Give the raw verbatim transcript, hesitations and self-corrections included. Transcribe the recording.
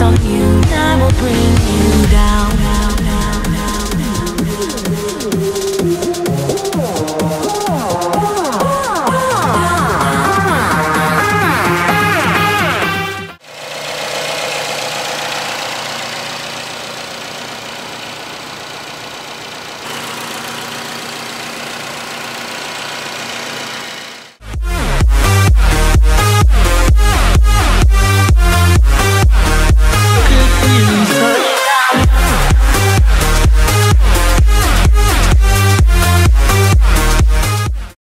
on you, I will bring you down.